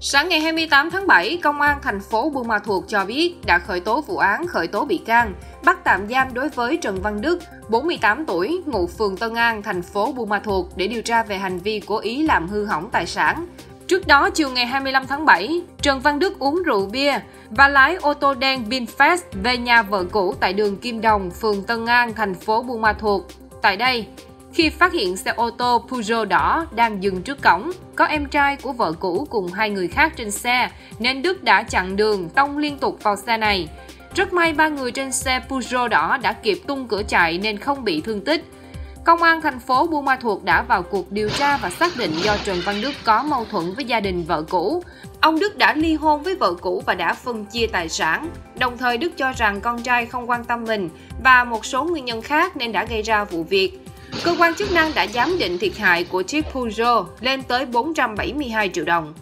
Sáng ngày 28 tháng 7, Công an thành phố Buôn Ma Thuột cho biết đã khởi tố vụ án, khởi tố bị can, bắt tạm giam đối với Trần Văn Đức, 48 tuổi, ngụ phường Tân An, thành phố Buôn Ma Thuột để điều tra về hành vi cố ý làm hư hỏng tài sản. Trước đó, chiều ngày 25 tháng 7, Trần Văn Đức uống rượu bia và lái ô tô đen Vinfast về nhà vợ cũ tại đường Kim Đồng, phường Tân An, thành phố Buôn Ma Thuột. Tại đây, khi phát hiện xe ô tô Peugeot đỏ đang dừng trước cổng, có em trai của vợ cũ cùng hai người khác trên xe, nên Đức đã chặn đường, tông liên tục vào xe này. Rất may ba người trên xe Peugeot đỏ đã kịp tung cửa chạy nên không bị thương tích. Công an thành phố Buôn Ma Thuột đã vào cuộc điều tra và xác định do Trần Văn Đức có mâu thuẫn với gia đình vợ cũ. Ông Đức đã ly hôn với vợ cũ và đã phân chia tài sản. Đồng thời Đức cho rằng con trai không quan tâm mình và một số nguyên nhân khác nên đã gây ra vụ việc. Cơ quan chức năng đã giám định thiệt hại của chiếc Peugeot lên tới 472 triệu đồng.